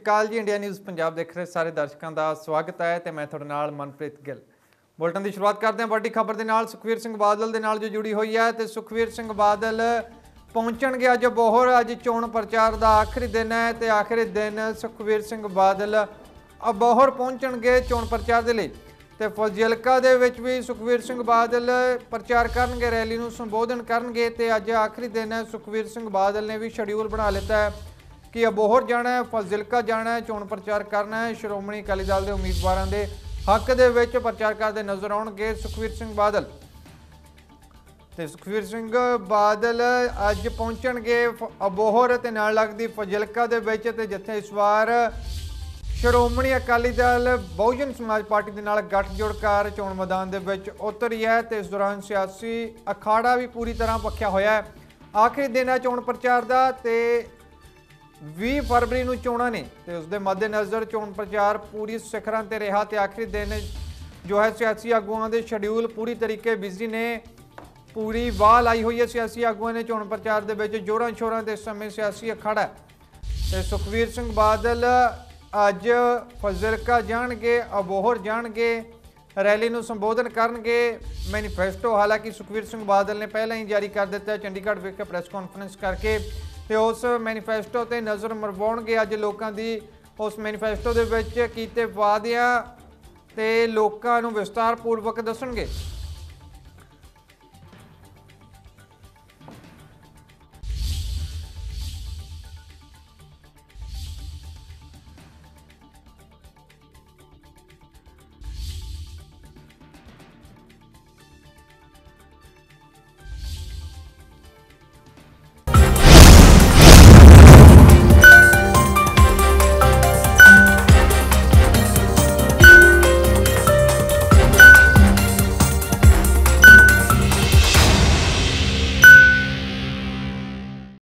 ਸਤਿ ਸ਼੍ਰੀ ਅਕਾਲ जी इंडिया न्यूज़ पंजाब देख रहे सारे दर्शकों का स्वागत है तो मैं थोड़े नाल मनप्रीत गिल। बुलेटिन की शुरुआत करते हैं बड़ी खबर के नाल। सुखबीर सिंह बादल के नाल जो जुड़ी हुई है तो सुखबीर सिंह बादल पहुंचणगे अज अबोहर। अज चोण प्रचार का आखिरी दिन है तो आखिरी दिन सुखबीर सिंह बादल अबोहर पहुंचणगे चोण प्रचार के लिए। तो फजीलका दे विच भी सुखबीर सिंह बादल प्रचार करनगे, रैली नूं संबोधन करनगे। तो अज आखिरी दिन सुखबीर सिंह बादल ने भी शेड्यूल बना लिता है कि अबोहर जाना है, फजिलका जाना है, चोण प्रचार करना है। शिरोमणी अकाली दल के उम्मीदवारों के हक दे विच प्रचार करते नजर आउणगे सुखबीर सिंह बादल। तो सुखबीर सिंह बादल अज पहुंचणगे अबोहर ते नाल लगदी फजिलका दे विच, ते जिथे इस बार शिरोमणी अकाली दल बहुजन समाज पार्टी के नाल गठजोड़ कर चोण मैदान दे विच उतरी है। तो इस दौरान सियासी अखाड़ा भी पूरी तरह पक्या होया है। आखिरी दिन है चोण प्रचार का, 20 फरवरी को चोणां ने, तो उसके मद्देनज़र चोण प्रचार पूरी सिखरां ते रहा। तो आखिरी दिन जो है सियासी आगुआं दे शेड्यूल पूरी तरीके बिजी ने, पूरी वाह लाई हुई है। सियासी आगुआं ने चोण प्रचार दे विच जोरां शोरां ते समय सियासी अखाड़ा। तो सुखबीर सिंह बादल अज फजिलका जाणगे, अबोहर जाणगे, रैली नूं संबोधन करनगे। मैनीफेस्टो हालांकि सुखबीर सिंह बादल ने पहलां ही जारी कर दित्ता है चंडीगढ़ विखे प्रैस कॉन्फ्रेंस करके। तो उस मैनीफेस्टो ते नज़र मरवाउणगे अज लोकां दी। उस मैनीफेस्टो दे विच कीते वादियां ते लोकां नूं विस्तारपूर्वक दस्सणगे।